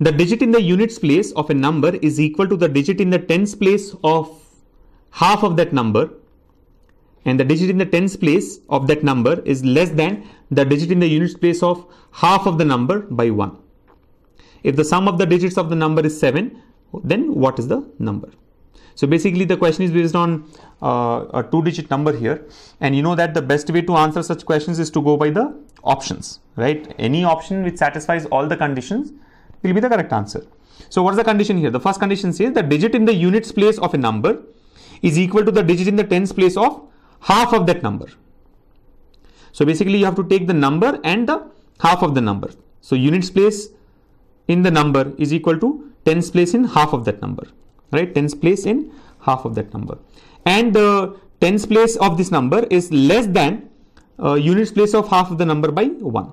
The digit in the units place of a number is equal to the digit in the tens place of half of that number, and the digit in the tens place of that number is less than the digit in the units place of half of the number by 1. If the sum of the digits of the number is 7, then what is the number? So basically the question is based on a two-digit number here, and you know that the best way to answer such questions is to go by the options, right? Any option which satisfies all the conditions will be the correct answer. So what is the condition here? The first condition says the digit in the units place of a number is equal to the digit in the tens place of half of that number. So basically you have to take the number and the half of the number. So units place in the number is equal to tens place in half of that number, right? Tens place in half of that number, and the tens place of this number is less than units place of half of the number by 1.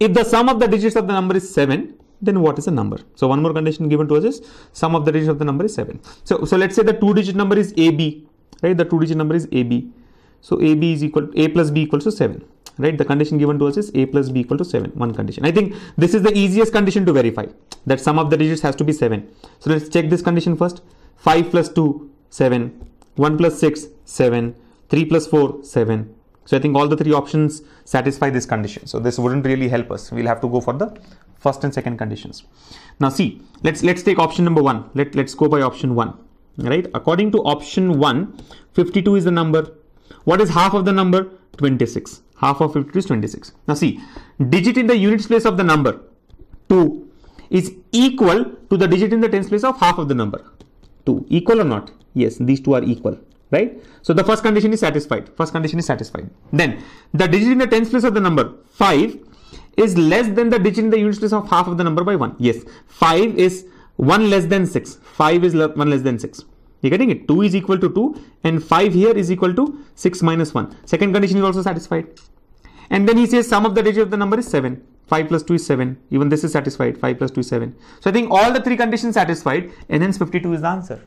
If the sum of the digits of the number is 7, then what is the number? So one more condition given to us is sum of the digits of the number is 7. So let's say the two-digit number is AB, right? The two-digit number is AB. So AB is equal to A plus B equals to 7, right? The condition given to us is A plus B equal to 7, one condition. I think this is the easiest condition to verify, that sum of the digits has to be 7. So let's check this condition first. 5 plus 2, 7. 1 plus 6, 7. 3 plus 4, 7. So I think all the three options satisfy this condition. So this wouldn't really help us. We'll have to go for the first and second conditions. Now see, let's take option number 1. Let's go by option 1, right? According to option 1, 52 is the number. What is half of the number? 26. Half of 52 is 26. Now see, digit in the units place of the number 2 is equal to the digit in the tens place of half of the number 2. Equal or not? Yes, these two are equal, right? So the first condition is satisfied. First condition is satisfied. Then the digit in the tens place of the number 5 is less than the digit in the units place of half of the number by 1. Yes, 5 is 1 less than 6. 5 is 1 less than 6. You're getting it? 2 is equal to 2, and 5 here is equal to 6 minus 1. Second condition is also satisfied. And then he says sum of the digit of the number is 7. 5 plus 2 is 7. Even this is satisfied. 5 plus 2 is 7. So I think all the three conditions satisfied, and hence 52 is the answer.